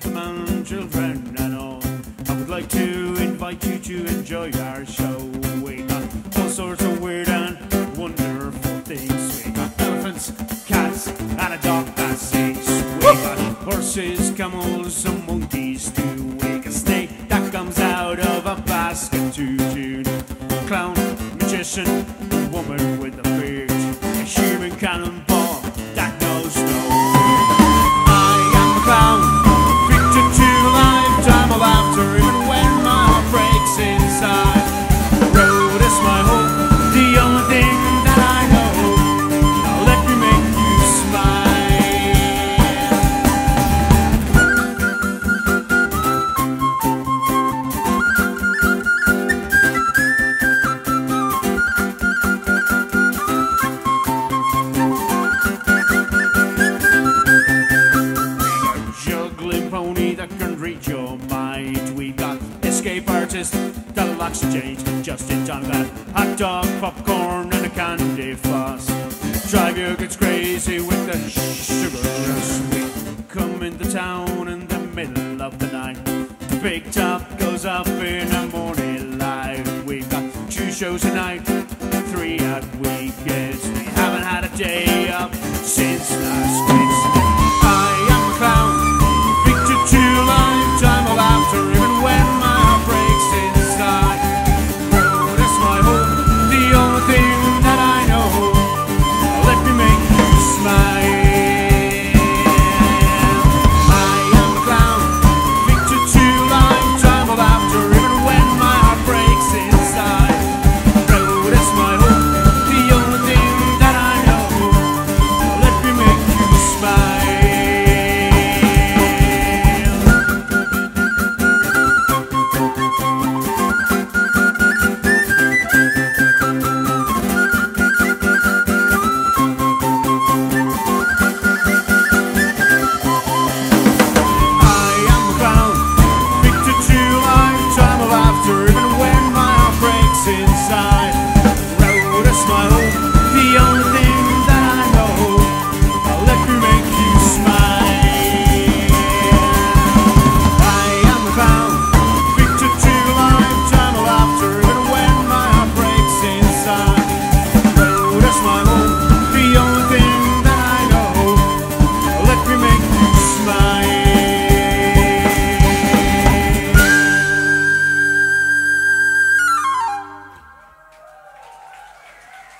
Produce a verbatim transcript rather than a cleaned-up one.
gentlemen, children and all, I would like to invite you to enjoy our show. We got all sorts of weird and wonderful things. We got elephants, cats and a dog that sings. We got horses, camels and monkeys too. We got a snake that comes out of a basket to tune. A clown, magician, a woman with a beard, a human cannonball that knows no. That'll locks the change just in time. That hot dog, popcorn, and a candy floss. Drive you gets crazy with the sugar rush. We come into town in the middle of the night. The big top goes up in the morning light. We've got two shows a night, three at weekends. We haven't had a day up since last Christmas. I am a clown, victim to lifetime of laughter, even when